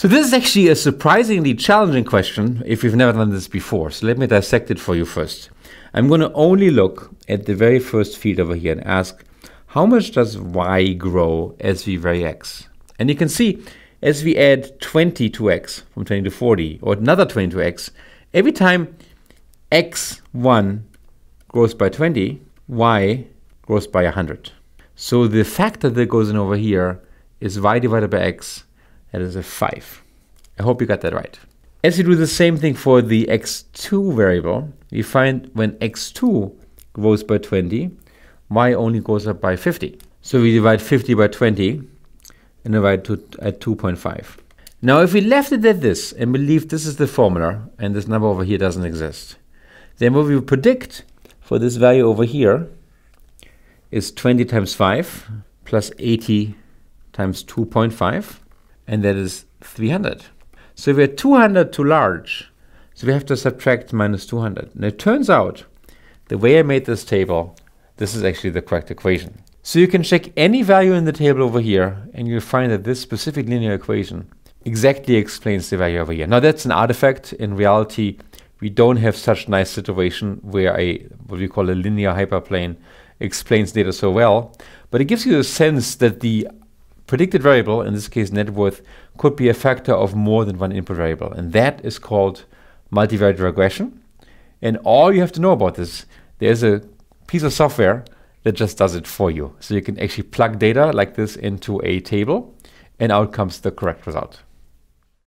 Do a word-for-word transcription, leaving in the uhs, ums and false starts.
So this is actually a surprisingly challenging question if you've never done this before. So let me dissect it for you first. I'm going to only look at the very first field over here and ask, how much does y grow as we vary x? And you can see, as we add twenty to x, from twenty to forty, or another twenty to x, every time x one grows by twenty, y grows by one hundred. So the factor that goes in over here is y divided by x. That is a five. I hope you got that right. As you do the same thing for the x two variable, you find when x two grows by twenty, y only goes up by fifty. So we divide fifty by twenty and divide to, at two point five. Now if we left it at this and believe this is the formula and this number over here doesn't exist, then what we predict for this value over here is twenty times five plus eighty times two point five. And that is three hundred. So we are two hundred too large, so we have to subtract minus two hundred. And it turns out, the way I made this table, this is actually the correct equation. So you can check any value in the table over here, and you'll find that this specific linear equation exactly explains the value over here. Now that's an artifact. In reality, we don't have such nice situation where a, what we call a linear hyperplane explains data so well, but it gives you a sense that the predicted variable, in this case net worth, could be a factor of more than one input variable, and that is called multivariate regression. And all you have to know about this, there's a piece of software that just does it for you. So you can actually plug data like this into a table, and out comes the correct result.